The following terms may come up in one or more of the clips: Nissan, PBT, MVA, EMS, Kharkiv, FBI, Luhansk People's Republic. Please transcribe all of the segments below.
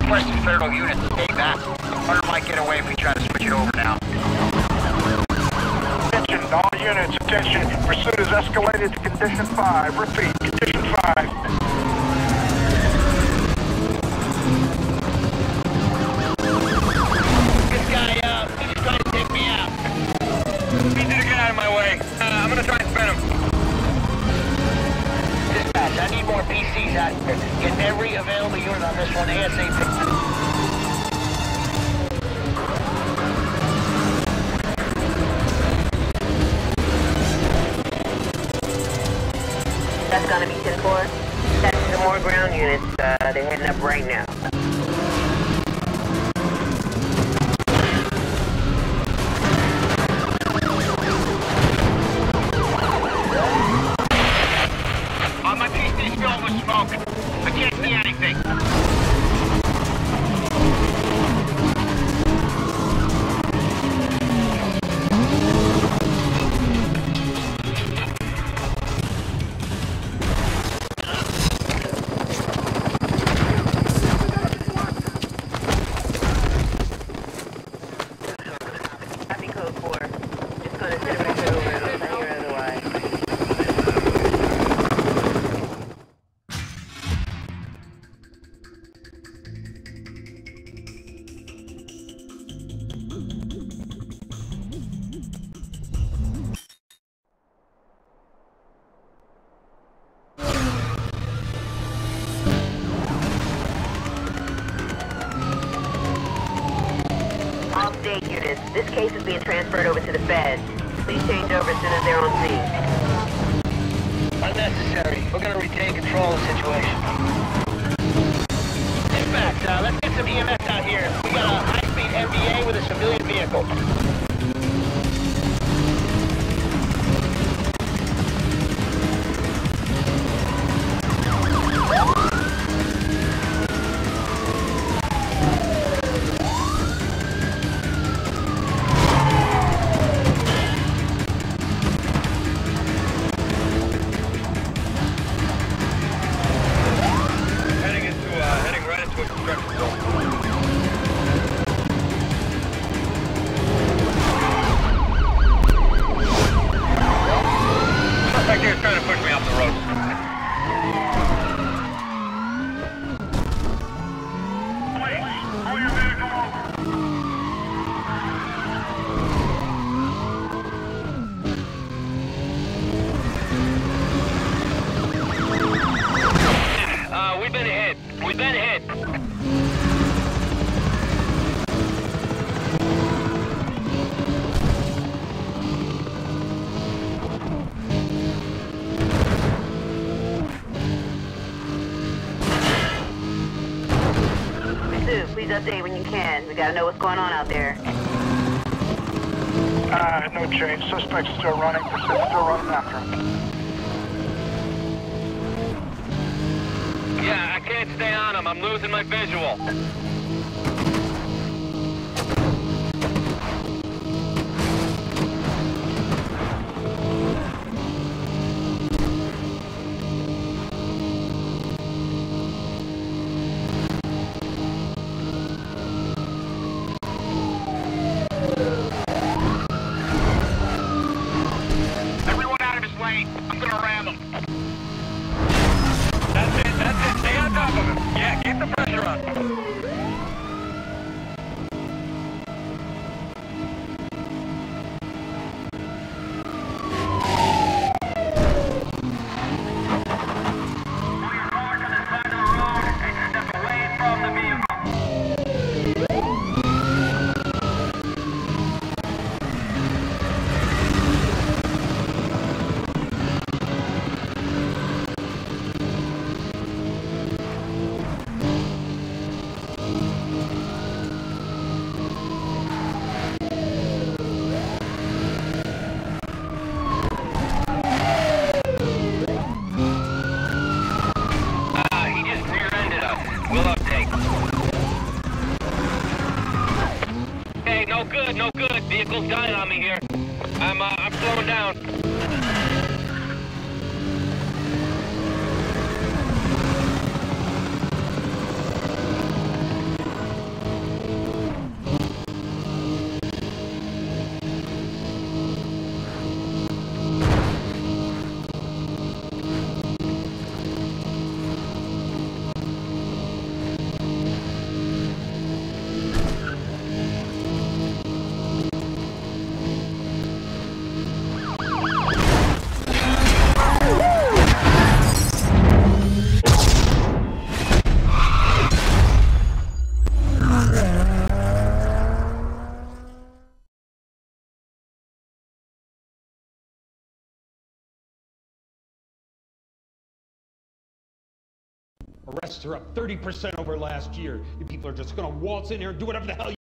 Requesting federal units to stay back. Hunter might get away if we try to switch it over now. Attention, all units, attention. Pursuit is escalated to Condition 5. Repeat, Condition 5. Get every available unit on this one ASAP. That's gonna be 10-4. That's some more ground units. They're heading up right now. This case is being transferred over to the Feds. Please change over as soon as they're on scene. Unnecessary. We're gonna retain control of the situation. In fact, let's get some EMS out here. We got a high-speed MVA with a civilian vehicle. Update when you can. We gotta know what's going on out there. No change. Suspect's still running. Pursuit's still running after him. Yeah, I can't stay on him. I'm losing my visual. Vehicle's dying on me here. I'm slowing down. Arrests are up 30% over last year. You people are just gonna waltz in here and do whatever the hell you...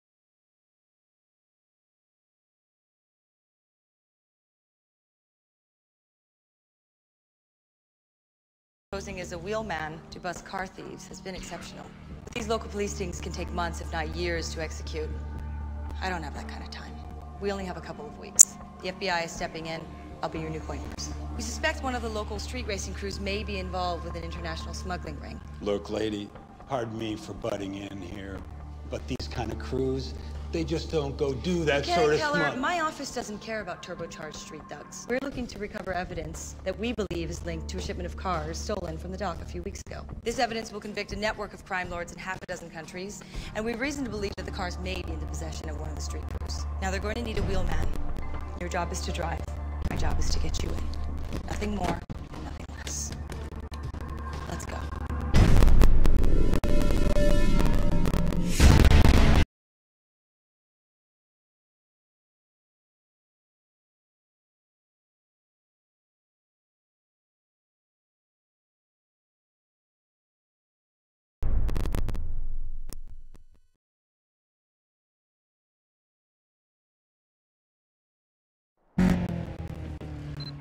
Posing as a wheelman to bust car thieves has been exceptional. These local police things can take months, if not years, to execute. I don't have that kind of time. We only have a couple of weeks. The FBI is stepping in. I'll be your new point person. We suspect one of the local street racing crews may be involved with an international smuggling ring. Look, lady, pardon me for butting in here, but these kind of crews, they just don't go do that sort of smuggling. My office doesn't care about turbocharged street thugs. We're looking to recover evidence that we believe is linked to a shipment of cars stolen from the dock a few weeks ago. This evidence will convict a network of crime lords in half a dozen countries, and we have reason to believe that the cars may be in the possession of one of the street crews. Now they're going to need a wheelman. Your job is to drive. My job is to get you in. Nothing more, nothing less. Let's go.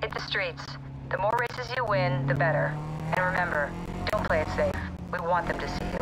Hit the streets. The more races you win, the better. And remember, don't play it safe. We want them to see you.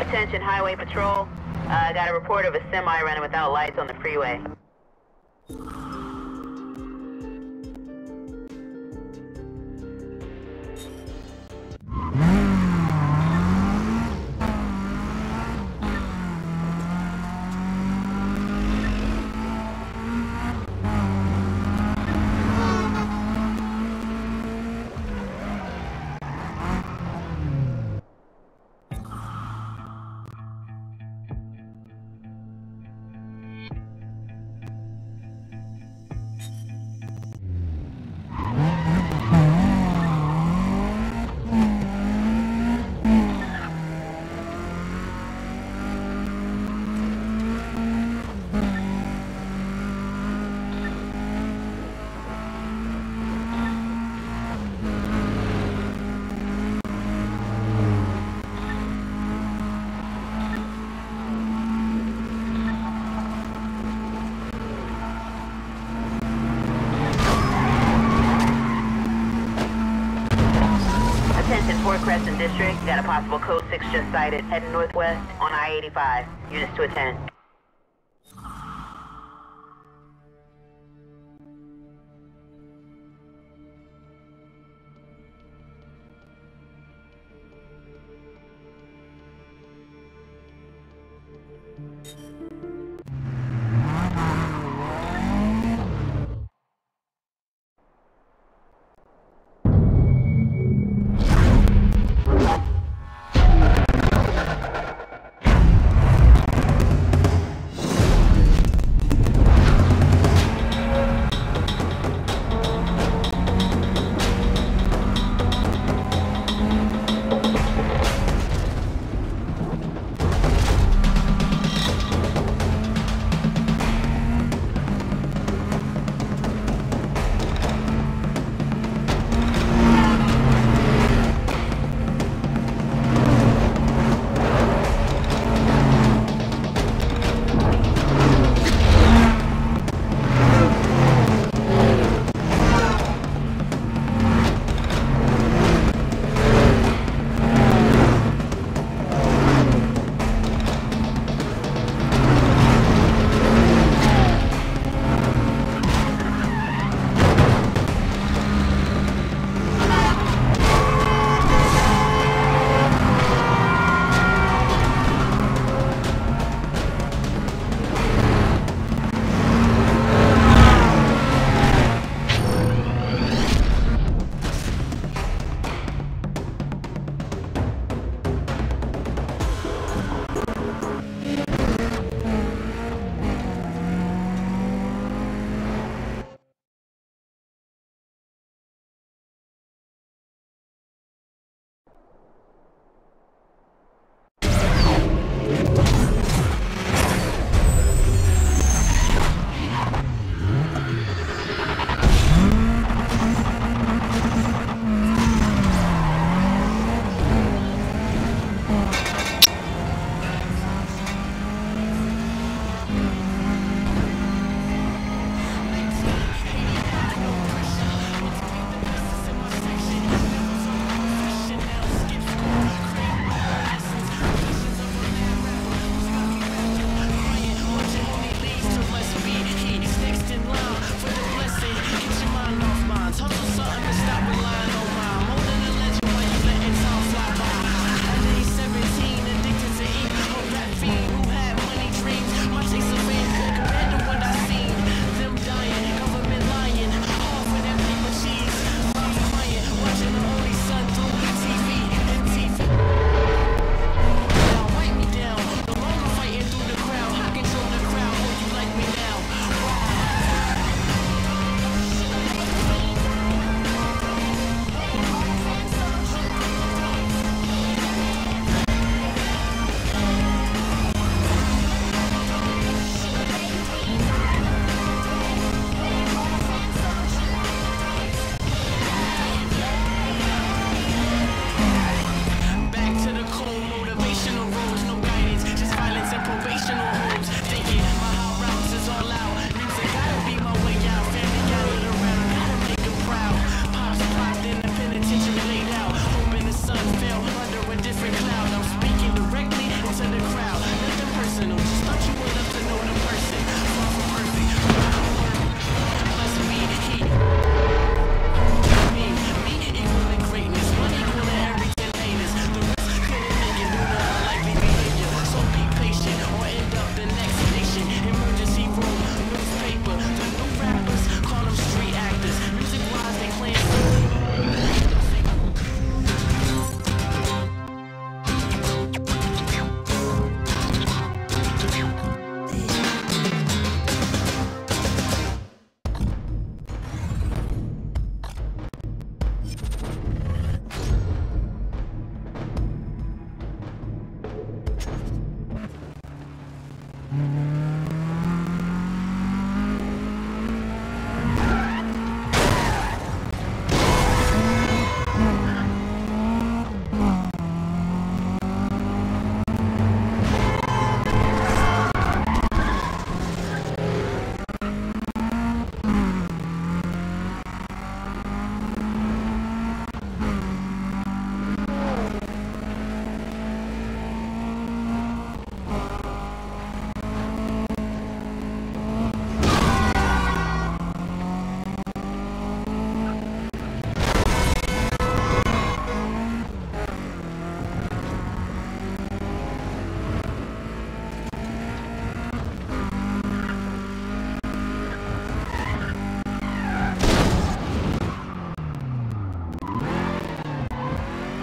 Attention Highway Patrol, got a report of a semi running without lights on the freeway. Crescent District, got a possible code 6 just sighted, heading northwest on I-85, units to attend.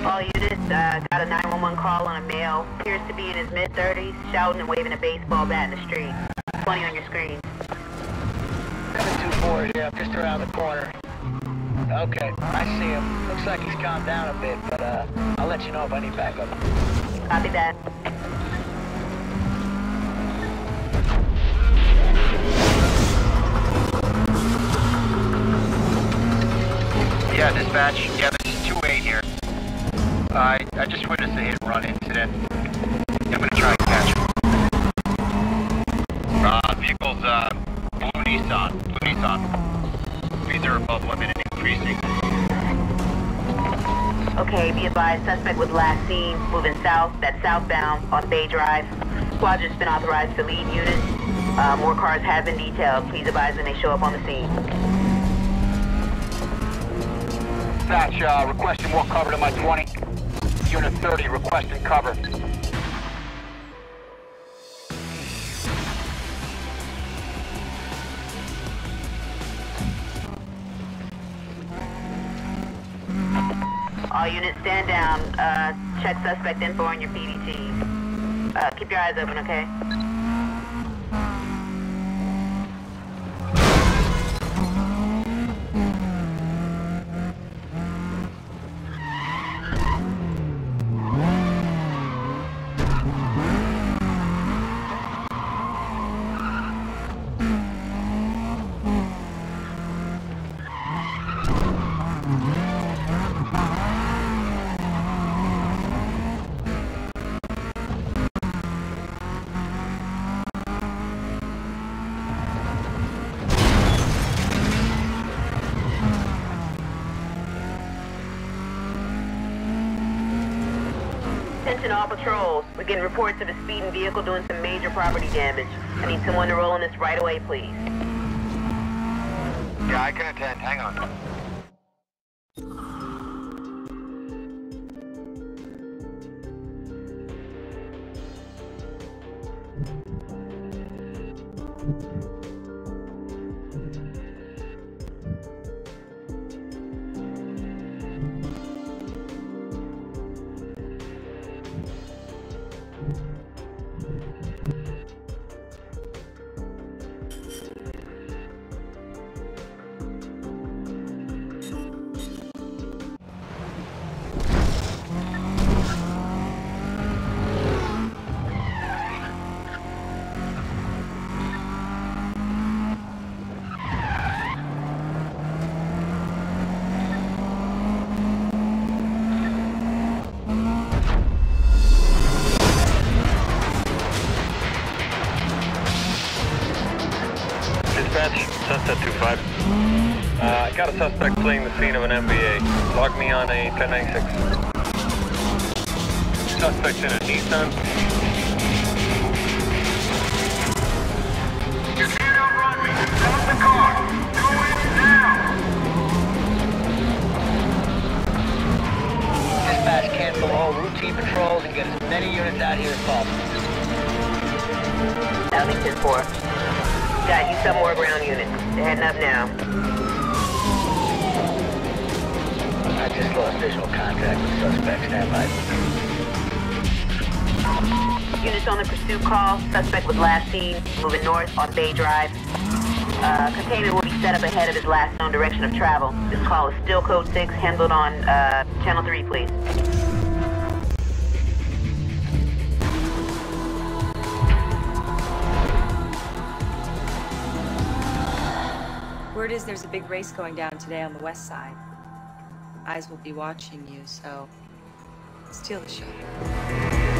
All units, got a 911 call on a male. Appears to be in his mid-30s, shouting and waving a baseball bat in the street. 20 on your screen. 724 is just around the corner. Okay, I see him. Looks like he's calmed down a bit, but I'll let you know if I need backup. Copy that. Yeah, dispatch. Yeah, this is 2-8 here. I just witnessed a hit and run incident. I'm gonna try and catch him. Vehicle's blue Nissan. Speeds are above limit and increasing. Okay, be advised. Suspect was last seen moving south. That's southbound on Bay Drive. Squadron's been authorized to lead units. More cars have been detailed. Please advise when they show up on the scene. Dispatch, requesting more cover to my 20. Unit 30, requesting cover. All units, stand down. Check suspect info on your PBT. Keep your eyes open, okay? All patrols, we're getting reports of a speeding vehicle doing some major property damage. I need someone to roll on this right away, please. Yeah, I can attend. Hang on. Sunset 25. I got a suspect fleeing the scene of an MVA. Log me on a 1096. Suspect in a Nissan. You can't outrun me. Stop the car. Do it now. Dispatch, cancel all routine patrols and get as many units out here as possible. That'll be 10-4. Got you some more ground units. They're heading up now. I just lost visual contact with suspect. Stand by. Units on the pursuit call. Suspect was last seen moving north on Bay Drive. Containment will be set up ahead of his last known direction of travel. This call is still code 6, handled on channel 3, please. Word is there's a big race going down today on the west side. Eyes will be watching you, so steal the show.